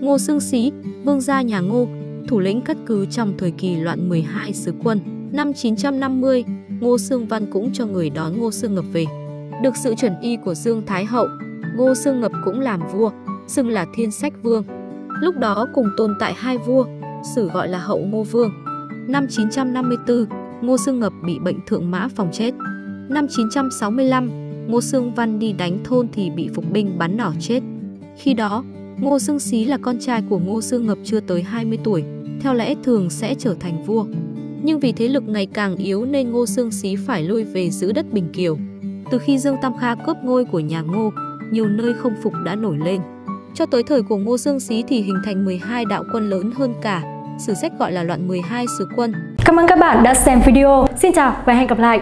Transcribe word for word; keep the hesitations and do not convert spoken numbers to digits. Ngô Xương Sĩ, vương gia nhà Ngô, thủ lĩnh cắt cứ trong thời kỳ loạn mười hai sứ quân. Năm chín trăm năm mươi, Ngô Xương Văn cũng cho người đón Ngô Xương Ngập về. Được sự chuẩn y của Dương Thái Hậu, Ngô Xương Ngập cũng làm vua, xưng là Thiên Sách Vương. Lúc đó cùng tồn tại hai vua, sử gọi là Hậu Ngô Vương. Năm chín trăm năm mươi tư, Ngô Xương Ngập bị bệnh thượng mã phòng chết. Năm chín trăm sáu mươi lăm, Ngô Xương Văn đi đánh thôn thì bị phục binh bắn nỏ chết. Khi đó, Ngô Xương Xí là con trai của Ngô Xương Ngập chưa tới hai mươi tuổi, theo lẽ thường sẽ trở thành vua. Nhưng vì thế lực ngày càng yếu nên Ngô Xương Xí phải lui về giữ đất Bình Kiều. Từ khi Dương Tam Kha cướp ngôi của nhà Ngô, nhiều nơi không phục đã nổi lên. Cho tới thời của Ngô Xương Xí thì hình thành mười hai đạo quân lớn hơn cả, sử sách gọi là loạn mười hai sứ quân. Cảm ơn các bạn đã xem video. Xin chào và hẹn gặp lại!